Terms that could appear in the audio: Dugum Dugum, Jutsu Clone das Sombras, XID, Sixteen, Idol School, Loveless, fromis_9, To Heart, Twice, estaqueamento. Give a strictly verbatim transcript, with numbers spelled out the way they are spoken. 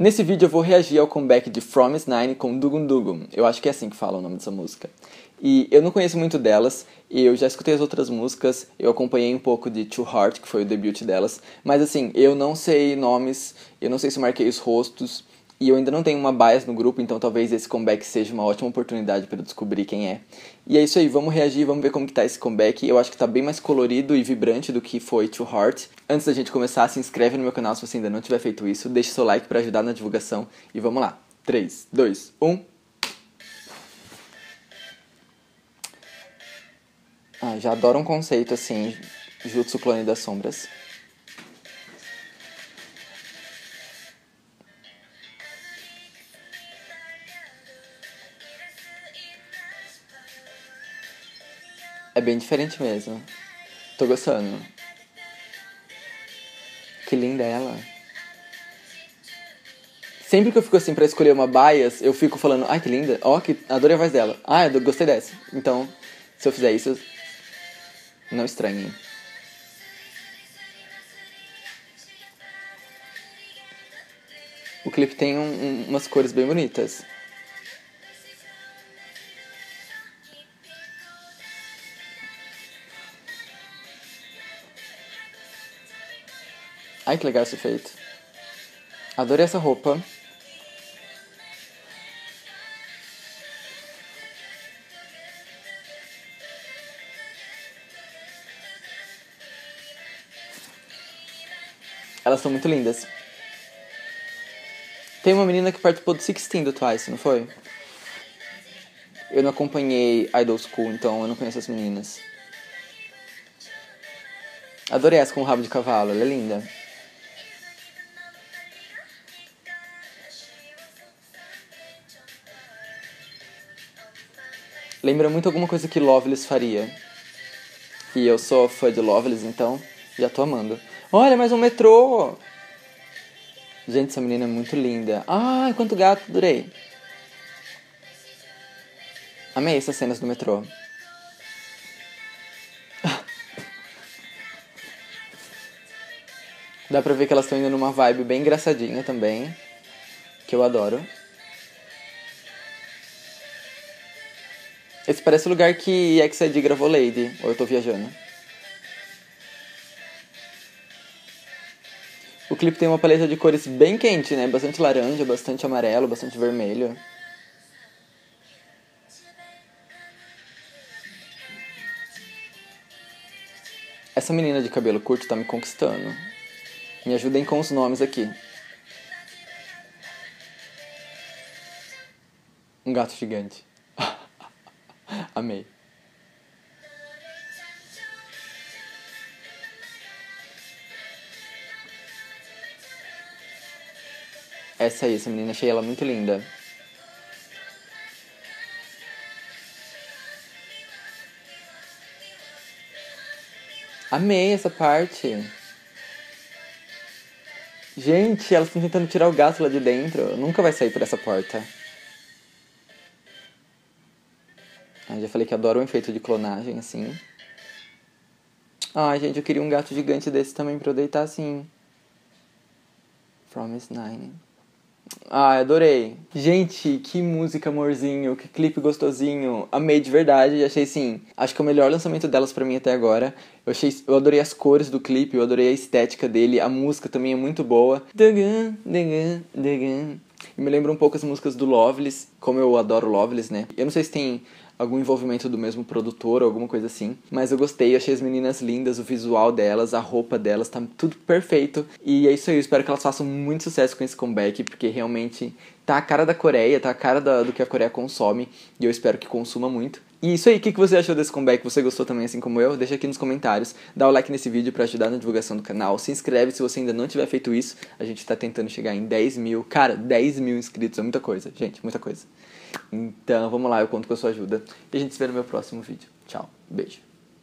Nesse vídeo eu vou reagir ao comeback de fromis nine com Dugum Dugum. Eu acho que é assim que fala o nome dessa música. E eu não conheço muito delas, eu já escutei as outras músicas, eu acompanhei um pouco de To Heart, que foi o debut delas. Mas assim, eu não sei nomes, eu não sei se marquei os rostos, e eu ainda não tenho uma bias no grupo, então talvez esse comeback seja uma ótima oportunidade para eu descobrir quem é. E é isso aí, vamos reagir, vamos ver como que tá esse comeback. Eu acho que tá bem mais colorido e vibrante do que foi To Heart. Antes da gente começar, se inscreve no meu canal se você ainda não tiver feito isso. Deixe seu like para ajudar na divulgação. E vamos lá. três, dois, um... Ah, já adoro um conceito assim, Jutsu Clone das Sombras. É bem diferente mesmo. Tô gostando. Que linda ela. Sempre que eu fico assim pra escolher uma bias, eu fico falando, ai, ah, que linda. Ó, oh, que adorei a voz dela. Ah, eu gostei dessa. Então, se eu fizer isso, eu... não estranhe. O clipe tem um, um, umas cores bem bonitas. Ai, que legal esse efeito. Adorei essa roupa. Elas são muito lindas. Tem uma menina que participou do Sixteen do Twice, não foi? Eu não acompanhei Idol School, então eu não conheço as meninas. Adorei essa com o rabo de cavalo, ela é linda. Lembra muito alguma coisa que Loveless faria. E eu sou fã de Loveless, então já tô amando. Olha, mais um metrô! Gente, essa menina é muito linda. Ai, quanto gato, adorei. Amei essas cenas do metrô. Dá pra ver que elas estão indo numa vibe bem engraçadinha também, que eu adoro. Esse parece o lugar que X I D gravou Lady, ou eu tô viajando. O clipe tem uma paleta de cores bem quente, né? Bastante laranja, bastante amarelo, bastante vermelho. Essa menina de cabelo curto tá me conquistando. Me ajudem com os nomes aqui. Um gato gigante. Amei. Essa aí, essa menina, achei ela muito linda. Amei essa parte. Gente, elas estão tentando tirar o gato lá de dentro. Nunca vai sair por essa porta. Ah, já falei que adoro o efeito de clonagem, assim. Ai, ah, gente, eu queria um gato gigante desse também pra eu deitar assim. fromis nine. Ah, adorei. Gente, que música, amorzinho. Que clipe gostosinho. Amei de verdade. Achei, sim, acho que é o melhor lançamento delas pra mim até agora. Eu, achei, eu adorei as cores do clipe. Eu adorei a estética dele. A música também é muito boa. E me lembra um pouco as músicas do Loveless. Como eu adoro Loveless, né? Eu não sei se tem algum envolvimento do mesmo produtor ou alguma coisa assim. Mas eu gostei, achei as meninas lindas, o visual delas, a roupa delas, tá tudo perfeito. E é isso aí, eu espero que elas façam muito sucesso com esse comeback, porque realmente tá a cara da Coreia, tá a cara da, do que a Coreia consome. E eu espero que consuma muito. E isso aí, o que, que você achou desse comeback? Você gostou também assim como eu? Deixa aqui nos comentários, dá o like nesse vídeo pra ajudar na divulgação do canal. Se inscreve se você ainda não tiver feito isso. A gente tá tentando chegar em dez mil, cara, dez mil inscritos, é muita coisa, gente, muita coisa. Então, vamos lá, eu conto com a sua ajuda. E a gente se vê no meu próximo vídeo. Tchau, beijo.